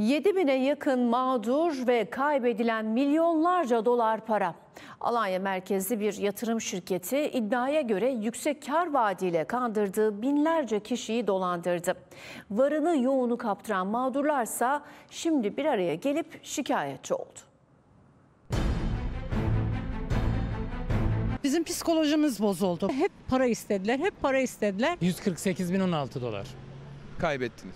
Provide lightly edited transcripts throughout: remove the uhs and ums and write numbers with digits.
7.000'e yakın mağdur ve kaybedilen milyonlarca dolar para. Alanya merkezli bir yatırım şirketi iddiaya göre yüksek kar vaadiyle kandırdığı binlerce kişiyi dolandırdı. Varını yoğunu kaptıran mağdurlarsa şimdi bir araya gelip şikayetçi oldu. Bizim psikolojimiz bozuldu. Hep para istediler, hep para istediler. 148.016 dolar. Kaybettiniz.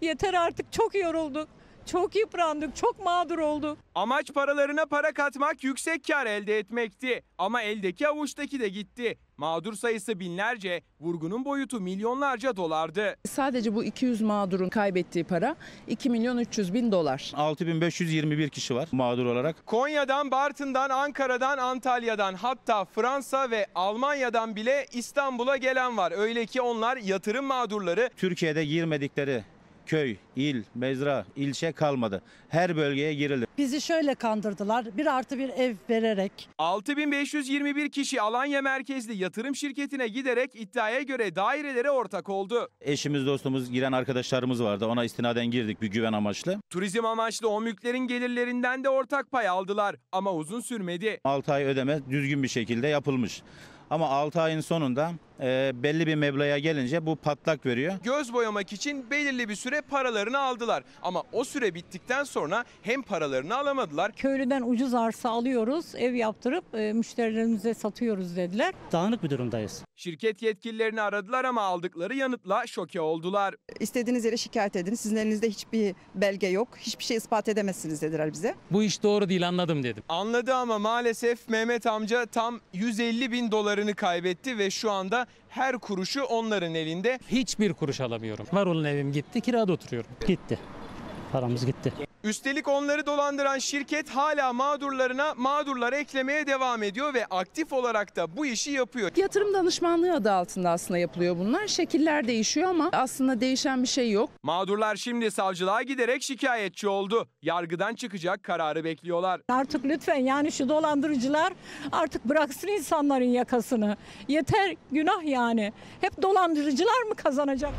Yeter artık, çok yorulduk, çok yıprandık, çok mağdur olduk. Amaç paralarına para katmak, yüksek kar elde etmekti. Ama eldeki avuçtaki de gitti. Mağdur sayısı binlerce, vurgunun boyutu milyonlarca dolardı. Sadece bu 200 mağdurun kaybettiği para 2.300.000 dolar. 6.521 kişi var mağdur olarak. Konya'dan, Bartın'dan, Ankara'dan, Antalya'dan, hatta Fransa ve Almanya'dan bile İstanbul'a gelen var. Öyle ki onlar yatırım mağdurları. Türkiye'de girmedikleri köy, il, mezra, ilçe kalmadı. Her bölgeye girildi. Bizi şöyle kandırdılar, 1+1 ev vererek. 6.521 kişi Alanya merkezli yatırım şirketine giderek iddiaya göre dairelere ortak oldu. Eşimiz, dostumuz, giren arkadaşlarımız vardı. Ona istinaden girdik bir güven amaçlı. Turizm amaçlı o mülklerin gelirlerinden de ortak pay aldılar. Ama uzun sürmedi. 6 ay ödeme düzgün bir şekilde yapılmış. Ama 6 ayın sonunda belli bir meblağa gelince bu patlak veriyor. Göz boyamak için belirli bir süre paralarını aldılar. Ama o süre bittikten sonra hem paralarını alamadılar. Köylüden ucuz arsa alıyoruz, ev yaptırıp müşterilerimize satıyoruz dediler. Dağınık bir durumdayız. Şirket yetkililerini aradılar ama aldıkları yanıtla şoke oldular. İstediğiniz yere şikayet edin. Sizin elinizde hiçbir belge yok. Hiçbir şey ispat edemezsiniz dediler bize. Bu iş doğru değil, anladım dedim. Anladı ama maalesef Mehmet amca tam 150.000 dolarını kaybetti ve şu anda her kuruşu onların elinde. Hiçbir kuruş alamıyorum. Var olan evim gitti, kirada oturuyorum. Gitti. Paramız gitti. Üstelik onları dolandıran şirket hala mağdurlara eklemeye devam ediyor ve aktif olarak da bu işi yapıyor. Yatırım danışmanlığı adı altında aslında yapılıyor bunlar. Şekiller değişiyor ama aslında değişen bir şey yok. Mağdurlar şimdi savcılığa giderek şikayetçi oldu. Yargıdan çıkacak kararı bekliyorlar. Artık lütfen yani şu dolandırıcılar artık bıraksın insanların yakasını. Yeter, günah yani. Hep dolandırıcılar mı kazanacak?